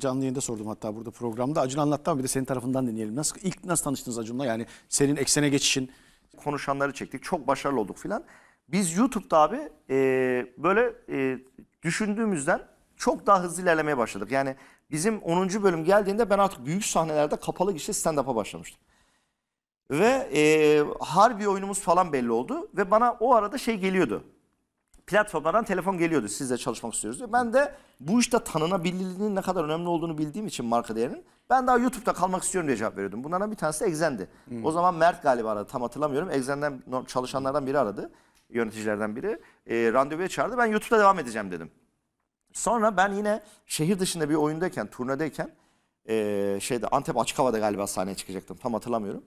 Canlı yayında sordum hatta burada programda. Acun anlattı ama bir de senin tarafından dinleyelim. Nasıl tanıştınız Acun'la? Yani senin Exen'e geçişin. Konuşanları çektik. Çok başarılı olduk filan. Biz YouTube'da abi böyle düşündüğümüzden çok daha hızlı ilerlemeye başladık. Yani bizim 10. bölüm geldiğinde ben artık büyük sahnelerde kapalı gişe stand-up'a başlamıştım. Ve harbi oyunumuz falan belli oldu. Ve bana o arada şey geliyordu. Platformlardan telefon geliyordu, sizle çalışmak istiyoruz diye. Ben de bu işte tanınabilirliğinin ne kadar önemli olduğunu bildiğim için marka değerinin, ben daha YouTube'da kalmak istiyorum diye cevap veriyordum. Bunlardan bir tanesi de Exen'di. O zaman Mert galiba aradı, tam hatırlamıyorum. Exen'den çalışanlardan biri aradı, yöneticilerden biri. Randevuya çağırdı, ben YouTube'da devam edeceğim dedim. Sonra ben yine şehir dışında bir oyundayken, turnedeyken, Antep Açık Hava'da galiba sahneye çıkacaktım, tam hatırlamıyorum.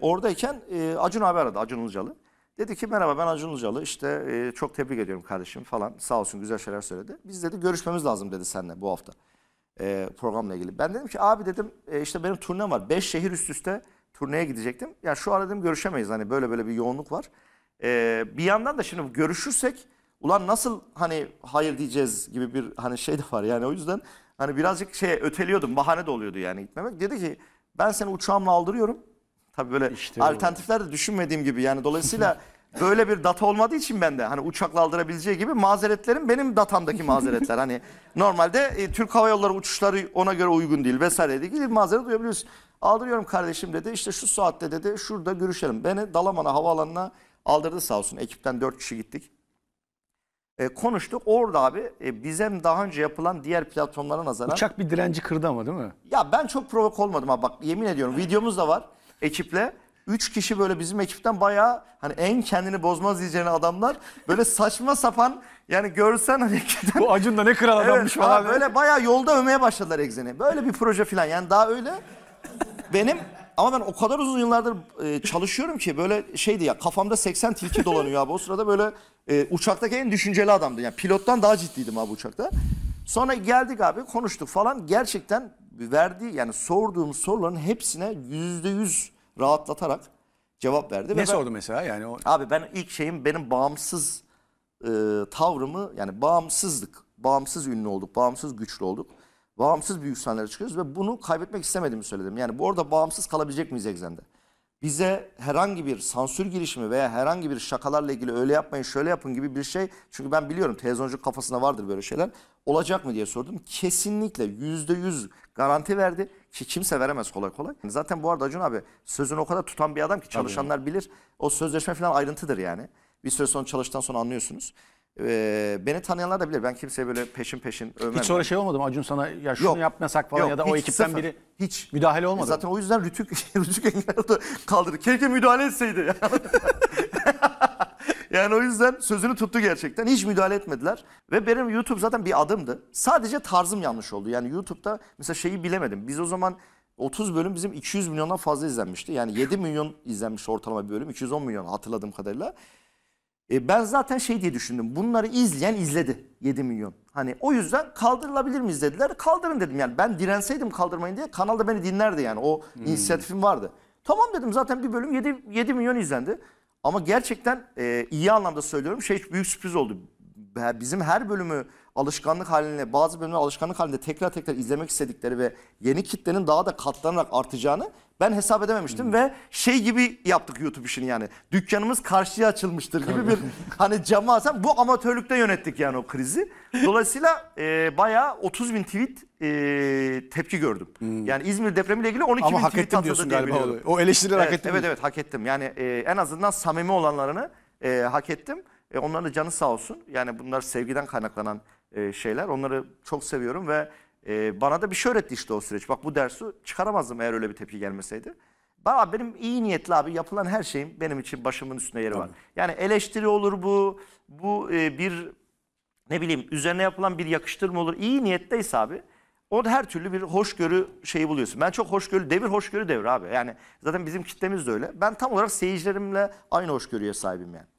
Oradayken Acun abi aradı, Acun Ilıcalı. Dedi ki merhaba ben Acun Ilıcalı, işte çok tebrik ediyorum kardeşim falan, sağ olsun güzel şeyler söyledi. Biz dedi görüşmemiz lazım dedi seninle bu hafta programla ilgili. Ben dedim ki abi dedim işte benim turnem var, 5 şehir üst üste turneye gidecektim. Ya şu ara dedim görüşemeyiz, hani böyle bir yoğunluk var. Bir yandan da şimdi görüşürsek ulan nasıl hani hayır diyeceğiz gibi bir hani şey de var yani, o yüzden hani birazcık şey öteliyordum, bahane de oluyordu yani gitmemek. Dedi ki ben seni uçağımla aldırıyorum. Tabii böyle işte alternatifler de düşünmediğim gibi yani, dolayısıyla böyle bir data olmadığı için bende hani uçakla aldırabileceği gibi mazeretlerim benim datamdaki mazeretler. Hani normalde Türk Hava Yolları uçuşları ona göre uygun değil vesaire gibi mazeret duyabiliyorsun. Aldırıyorum kardeşim dedi, işte şu saatte dedi şurada görüşelim. Beni Dalaman'a havaalanına aldırdı sağ olsun, ekipten 4 kişi gittik. Konuştuk orada abi, bize daha önce yapılan diğer platformlara nazaran. Uçak bir direnci kırdı ama değil mi? Ya ben çok provok olmadım abi, bak yemin ediyorum videomuz da var. Ekiple 3 kişi böyle bizim ekipten bayağı hani en kendini bozmaz diyeceğin adamlar böyle saçma sapan yani görsen hani bu Acun da ne kral adammış evet, falan. Böyle bayağı yolda övmeye başladılar Exen'i. Böyle bir proje falan yani daha öyle benim ama ben o kadar uzun yıllardır çalışıyorum ki böyle şeydi ya, kafamda 80 tilki dolanıyor abi o sırada böyle uçaktaki en düşünceli adamdı. Yani pilottan daha ciddiydim abi uçakta. Sonra geldik abi konuştuk falan, gerçekten verdiği yani sorduğum soruların hepsine %100 rahatlatarak cevap verdi. Ne sordu mesela yani? O... Abi ben ilk şeyim benim bağımsız tavrımı yani bağımsızlık, bağımsız ünlü olduk, bağımsız güçlü olduk, bağımsız büyük sahnelere çıkıyoruz ve bunu kaybetmek istemediğimi söyledim. Yani bu arada bağımsız kalabilecek miyiz Exen'de? Bize herhangi bir sansür girişimi veya herhangi bir şakalarla ilgili öyle yapmayın şöyle yapın gibi bir şey, çünkü ben biliyorum televizyoncu kafasında vardır böyle şeyler, olacak mı diye sordum. Kesinlikle %100 garanti verdi ki kimse veremez kolay kolay. Zaten bu arada Acun abi sözünü o kadar tutan bir adam ki çalışanlar tabii bilir. O sözleşme falan ayrıntıdır yani. Bir süre sonra çalıştıktan sonra anlıyorsunuz. Beni tanıyanlar da bilir. Ben kimseye böyle peşin övmem. Hiç sonra şey olmadı mı Acun sana ya şunu yok, yapmasak falan yok, ya da o ekipten sıfır. Biri hiç müdahale olmadı zaten mı? O yüzden RTÜK engel kaldırdı. Keşke müdahale etseydi. Yani o yüzden sözünü tuttu gerçekten. Hiç müdahale etmediler. Ve benim YouTube zaten bir adımdı. Sadece tarzım yanlış oldu. Yani YouTube'da mesela şeyi bilemedim. Biz o zaman 30 bölüm bizim 200 milyondan fazla izlenmişti. Yani 7 milyon izlenmiş ortalama bir bölüm. 210 milyon hatırladığım kadarıyla. Ben zaten şey diye düşündüm. Bunları izleyen izledi 7 milyon. Hani o yüzden kaldırılabilir mi dediler. Kaldırın dedim yani. Ben direnseydim kaldırmayın diye kanalda beni dinlerdi yani. O inisiyatifim vardı. Tamam dedim, zaten bir bölüm 7 milyon izlendi. Ama gerçekten iyi anlamda söylüyorum, şey büyük sürpriz oldu. Bizim her bölümü alışkanlık haline, bazı bölümleri alışkanlık halinde tekrar izlemek istedikleri ve yeni kitlenin daha da katlanarak artacağını ben hesap edememiştim. Ve şey gibi yaptık YouTube işini yani. Dükkanımız karşıya açılmıştır gibi bir hani cama asan, bu amatörlükte yönettik yani o krizi. Dolayısıyla bayağı 30.000 tweet tepki gördüm. Yani İzmir depremiyle ilgili 12.000 tweet hak ettim diyorsun galiba. O eleştiriler evet, hak ettim. Evet hak ettim. Yani en azından samimi olanlarını hak ettim. Onların da canı sağ olsun. Yani bunlar sevgiden kaynaklanan şeyler. Onları çok seviyorum ve bana da bir şey öğretti işte o süreç. Bak bu dersi çıkaramazdım eğer öyle bir tepki gelmeseydi. Bana, benim iyi niyetli abi yapılan her şeyin benim için başımın üstünde yeri var. Tabii. Yani eleştiri olur bu. Bu bir ne bileyim üzerine yapılan bir yakıştırma olur. İyi niyetteyse abi o da her türlü bir hoşgörü şeyi buluyorsun. Ben çok hoşgörü devri abi. Yani zaten bizim kitlemiz de öyle. Ben tam olarak seyircilerimle aynı hoşgörüye sahibim yani.